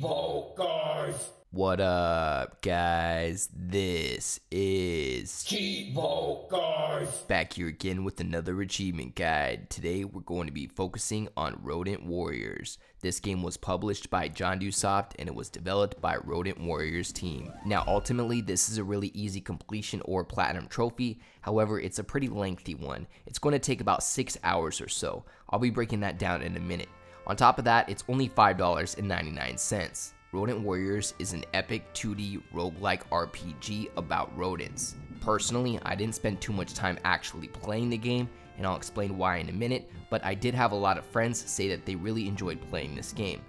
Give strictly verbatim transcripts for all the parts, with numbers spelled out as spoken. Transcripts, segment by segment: Cheevo Guides. What up, guys? This is Cheevo Guides, back here again with another achievement guide. Today we're going to be focusing on Rodent Warriors. This game was published by Jandusoft and it was developed by Rodent Warriors team. Now ultimately this is a really easy completion or platinum trophy, however it's a pretty lengthy one. It's going to take about six hours or so. I'll be breaking that down in a minute. On top of that, it's only five dollars and ninety-nine cents. Rodent Warriors is an epic two D roguelike R P G about rodents. Personally, I didn't spend too much time actually playing the game, and I'll explain why in a minute, but I did have a lot of friends say that they really enjoyed playing this game.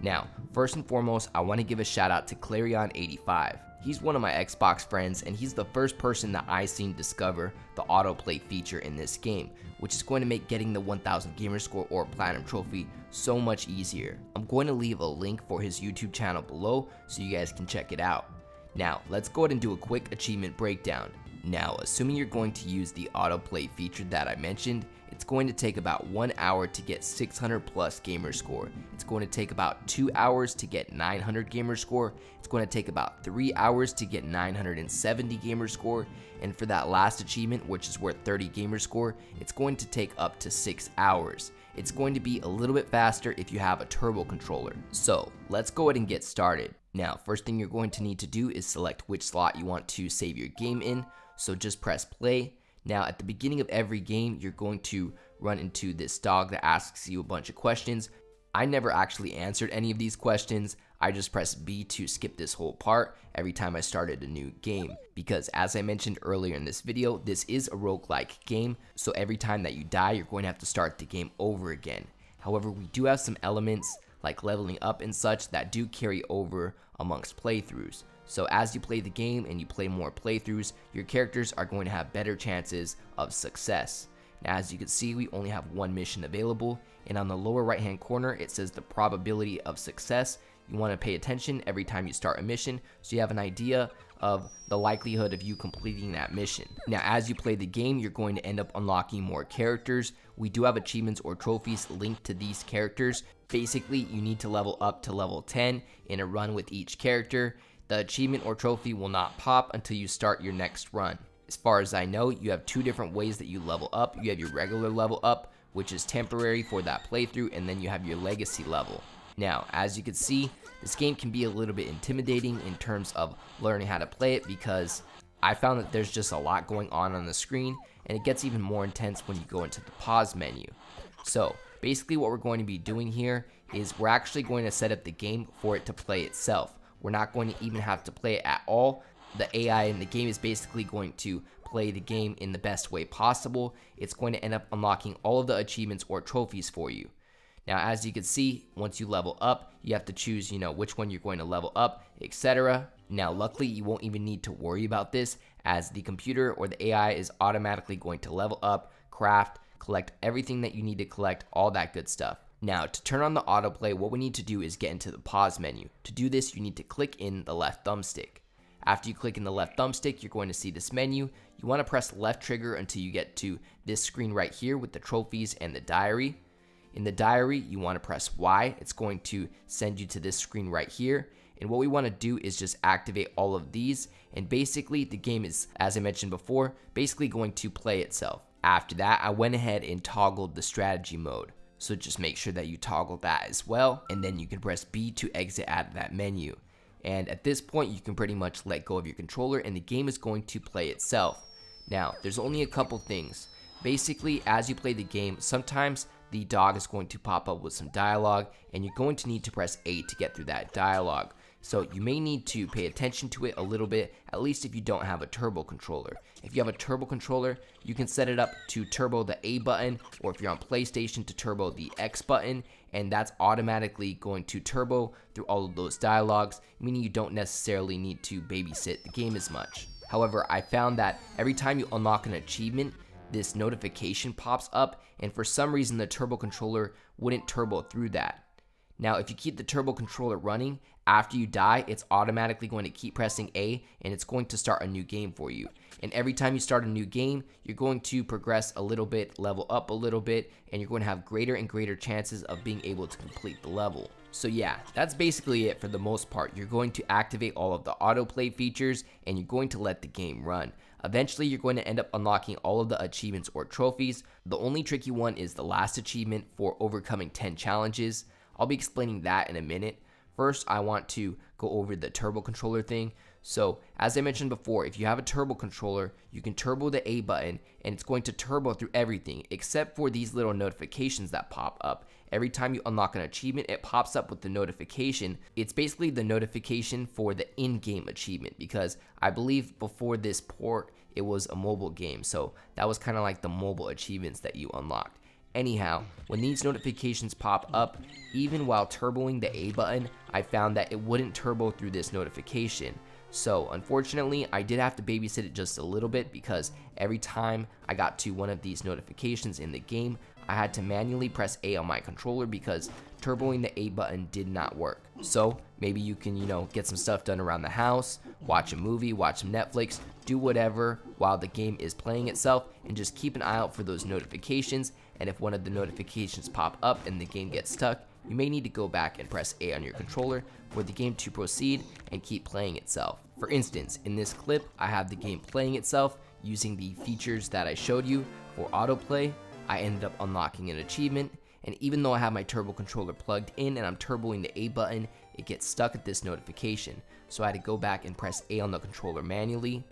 Now, first and foremost, I want to give a shout out to Clarion eighty-five. He's one of my Xbox friends, and he's the first person that I seen discover the autoplay feature in this game, which is going to make getting the one thousand Gamerscore or Platinum Trophy so much easier. I'm going to leave a link for his YouTube channel below so you guys can check it out. Now, let's go ahead and do a quick achievement breakdown. Now, assuming you're going to use the autoplay feature that I mentioned, it's going to take about one hour to get six hundred plus Gamerscore. It's going to take about two hours to get nine hundred Gamerscore. It's going to take about three hours to get nine hundred seventy Gamerscore. And for that last achievement, which is worth thirty Gamerscore, it's going to take up to six hours. It's going to be a little bit faster if you have a turbo controller. So, let's go ahead and get started. Now, first thing you're going to need to do is select which slot you want to save your game in. So just press play. Now at the beginning of every game, you're going to run into this dog that asks you a bunch of questions. I never actually answered any of these questions. I just pressed B to skip this whole part every time I started a new game. Because as I mentioned earlier in this video, this is a roguelike game. So every time that you die, you're going to have to start the game over again. However, we do have some elements like leveling up and such that do carry over amongst playthroughs. So as you play the game and you play more playthroughs, your characters are going to have better chances of success. Now as you can see, we only have one mission available, and on the lower right hand corner it says the probability of success. You want to pay attention every time you start a mission so you have an idea of the likelihood of you completing that mission. Now as you play the game, you're going to end up unlocking more characters. We do have achievements or trophies linked to these characters. Basically, you need to level up to level ten in a run with each character. The achievement or trophy will not pop until you start your next run. As far as I know, you have two different ways that you level up. You have your regular level up, which is temporary for that playthrough, and then you have your legacy level. Now, as you can see, this game can be a little bit intimidating in terms of learning how to play it, because I found that there's just a lot going on on the screen, and it gets even more intense when you go into the pause menu. So, basically what we're going to be doing here is we're actually going to set up the game for it to play itself. We're not going to even have to play it at all. The A I in the game is basically going to play the game in the best way possible. It's going to end up unlocking all of the achievements or trophies for you. Now, as you can see, once you level up, you have to choose, you know, which one you're going to level up, et cetera. Now, luckily, you won't even need to worry about this, as the computer or the A I is automatically going to level up, craft, collect everything that you need to collect, all that good stuff. Now, to turn on the autoplay, what we need to do is get into the pause menu. To do this, you need to click in the left thumbstick. After you click in the left thumbstick, you're going to see this menu. You want to press left trigger until you get to this screen right here with the trophies and the diary. In the diary, you want to press Y. It's going to send you to this screen right here. And what we want to do is just activate all of these. And basically, the game is, as I mentioned before, basically going to play itself. After that, I went ahead and toggled the strategy mode. So just make sure that you toggle that as well, and then you can press B to exit out of that menu. And at this point, you can pretty much let go of your controller and the game is going to play itself. Now, there's only a couple things. Basically, as you play the game, sometimes the dog is going to pop up with some dialogue and you're going to need to press A to get through that dialogue. So you may need to pay attention to it a little bit, at least if you don't have a turbo controller. If you have a turbo controller, you can set it up to turbo the A button, or if you're on PlayStation, to turbo the X button, and that's automatically going to turbo through all of those dialogues, meaning you don't necessarily need to babysit the game as much. However, I found that every time you unlock an achievement, this notification pops up, and for some reason the turbo controller wouldn't turbo through that. Now, if you keep the turbo controller running, After you die, it's automatically going to keep pressing A, and it's going to start a new game for you. And every time you start a new game, you're going to progress a little bit, level up a little bit, and you're going to have greater and greater chances of being able to complete the level. So yeah, that's basically it for the most part. You're going to activate all of the autoplay features, and you're going to let the game run. Eventually, you're going to end up unlocking all of the achievements or trophies. The only tricky one is the last achievement for overcoming ten challenges. I'll be explaining that in a minute. First, I want to go over the turbo controller thing. So as I mentioned before, if you have a turbo controller, you can turbo the A button and it's going to turbo through everything except for these little notifications that pop up. Every time you unlock an achievement, it pops up with the notification. It's basically the notification for the in-game achievement, because I believe before this port, it was a mobile game. So that was kind of like the mobile achievements that you unlocked. Anyhow, when these notifications pop up, even while turboing the A button, I found that it wouldn't turbo through this notification. So unfortunately, I did have to babysit it just a little bit, because every time I got to one of these notifications in the game, I had to manually press A on my controller because turboing the A button did not work. So maybe you can, you know, get some stuff done around the house, watch a movie, watch some Netflix, do whatever while the game is playing itself, and just keep an eye out for those notifications. And if one of the notifications pop up and the game gets stuck, you may need to go back and press A on your controller for the game to proceed and keep playing itself. For instance, in this clip, I have the game playing itself using the features that I showed you for autoplay. I ended up unlocking an achievement, and even though I have my turbo controller plugged in and I'm turboing the A button, it gets stuck at this notification. So I had to go back and press A on the controller manually.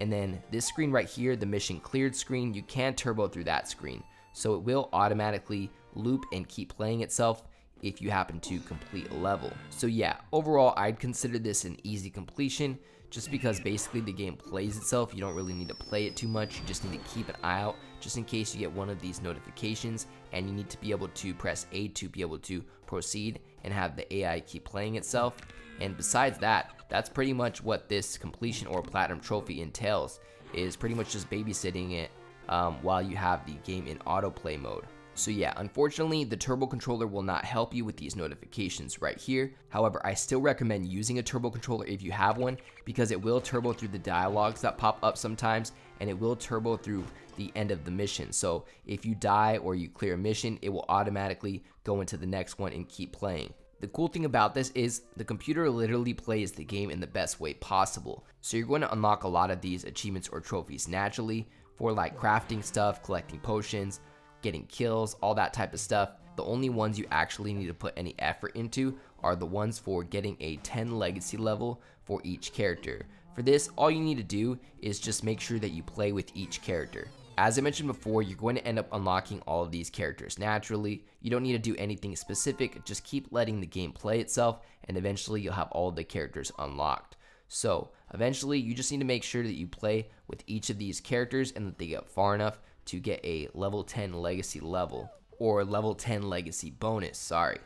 And then this screen right here, the mission cleared screen, you can turbo through that screen. So it will automatically loop and keep playing itself if you happen to complete a level. So yeah, overall I'd consider this an easy completion, just because basically the game plays itself. You don't really need to play it too much, you just need to keep an eye out just in case you get one of these notifications, and you need to be able to press A to be able to proceed and have the A I keep playing itself. And besides that, that's pretty much what this completion or platinum trophy entails, is pretty much just babysitting it Um, while you have the game in autoplay mode. So yeah, unfortunately the turbo controller will not help you with these notifications right here. However, I still recommend using a turbo controller if you have one, because it will turbo through the dialogues that pop up sometimes, and it will turbo through the end of the mission. So if you die or you clear a mission, it will automatically go into the next one and keep playing. The cool thing about this is the computer literally plays the game in the best way possible. So you're going to unlock a lot of these achievements or trophies naturally, for like crafting stuff, collecting potions, getting kills, all that type of stuff. The only ones you actually need to put any effort into are the ones for getting a ten legacy level for each character. For this, all you need to do is just make sure that you play with each character. As I mentioned before, you're going to end up unlocking all of these characters naturally. You don't need to do anything specific, just keep letting the game play itself, and eventually you'll have all the characters unlocked. So eventually you just need to make sure that you play with each of these characters and that they get far enough to get a level ten legacy level, or level ten legacy bonus, sorry.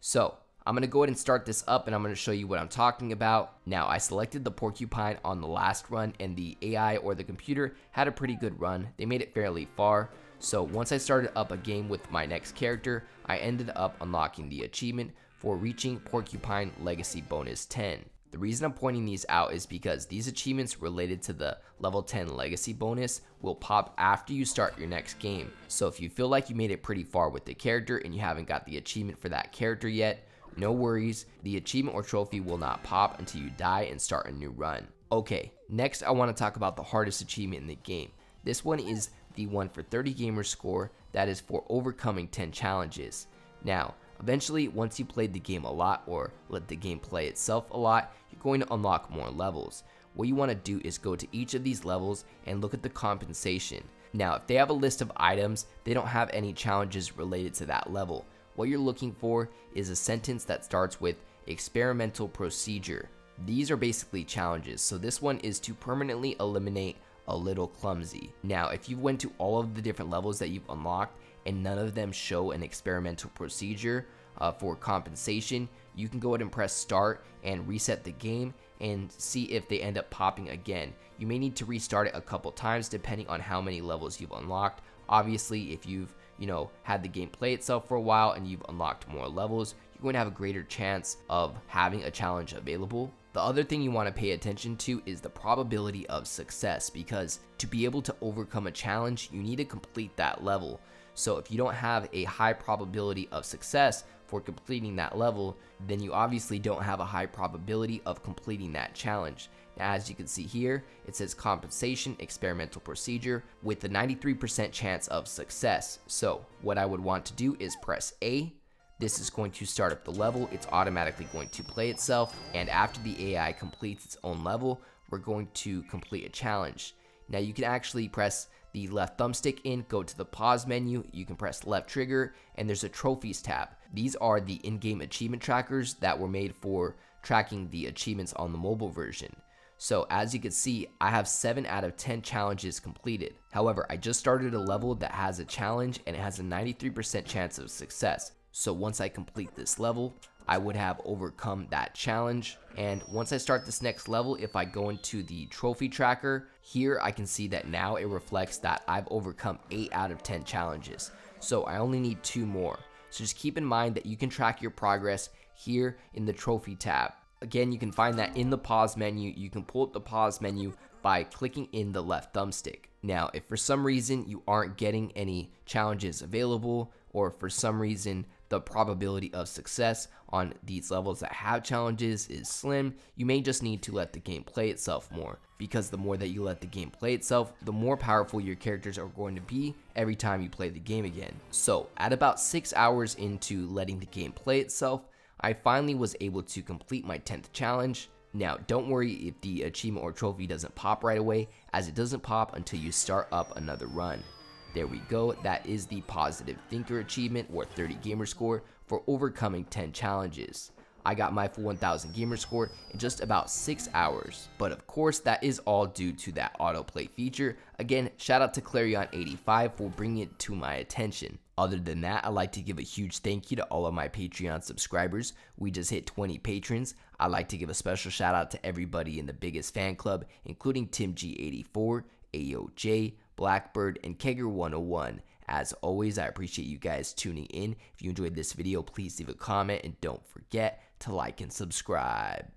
So I'm going to go ahead and start this up, and I'm going to show you what I'm talking about. Now, I selected the Porcupine on the last run, and the A I or the computer had a pretty good run. They made it fairly far. So once I started up a game with my next character, I ended up unlocking the achievement for reaching Porcupine legacy bonus ten. The reason I'm pointing these out is because these achievements related to the level ten legacy bonus will pop after you start your next game. So if you feel like you made it pretty far with the character and you haven't got the achievement for that character yet, no worries, the achievement or trophy will not pop until you die and start a new run. Okay, next I want to talk about the hardest achievement in the game. This one is the one for thirty Gamerscore, that is for overcoming ten challenges. Now, eventually, once you played the game a lot, or let the game play itself a lot, you're going to unlock more levels. What you want to do is go to each of these levels and look at the compensation. Now, if they have a list of items, they don't have any challenges related to that level. What you're looking for is a sentence that starts with experimental procedure. These are basically challenges, so this one is to permanently eliminate a little clumsy. Now, if you went to all of the different levels that you've unlocked, and none of them show an experimental procedure uh, for compensation, you can go ahead and press start and reset the game and see if they end up popping again. You may need to restart it a couple times depending on how many levels you've unlocked. Obviously, if you've you know, had the game play itself for a while and you've unlocked more levels, you're going to have a greater chance of having a challenge available. The other thing you want to pay attention to is the probability of success, because to be able to overcome a challenge, you need to complete that level. So if you don't have a high probability of success for completing that level, then you obviously don't have a high probability of completing that challenge. Now, as you can see here, it says compensation experimental procedure with a ninety-three percent chance of success. So what I would want to do is press A. This is going to start up the level. It's automatically going to play itself. And after the A I completes its own level, we're going to complete a challenge. Now you can actually press the left thumbstick in, go to the pause menu, you can press left trigger, and there's a trophies tab. These are the in-game achievement trackers that were made for tracking the achievements on the mobile version. So as you can see, I have seven out of ten challenges completed. However, I just started a level that has a challenge and it has a ninety-three percent chance of success. So once I complete this level, I would have overcome that challenge. And once I start this next level, if I go into the trophy tracker, here I can see that now it reflects that I've overcome eight out of ten challenges. So I only need two more. So just keep in mind that you can track your progress here in the trophy tab. Again, you can find that in the pause menu. You can pull up the pause menu by clicking in the left thumbstick. Now, if for some reason you aren't getting any challenges available, or for some reason the probability of success on these levels that have challenges is slim, you may just need to let the game play itself more, because the more that you let the game play itself, the more powerful your characters are going to be every time you play the game again. So at about six hours into letting the game play itself, I finally was able to complete my tenth challenge. Now, don't worry if the achievement or trophy doesn't pop right away, as it doesn't pop until you start up another run. There we go, that is the Positive Thinker achievement, or thirty Gamerscore, for overcoming ten challenges. I got my full one thousand Gamerscore in just about six hours. But of course, that is all due to that autoplay feature. Again, shout out to Clarion eighty-five for bringing it to my attention. Other than that, I'd like to give a huge thank you to all of my Patreon subscribers. We just hit twenty patrons. I'd like to give a special shout out to everybody in the biggest fan club, including Tim G eighty-four, aoj Blackbird, and Kegger one oh one. As always, I appreciate you guys tuning in. If you enjoyed this video, please leave a comment, and don't forget to like and subscribe.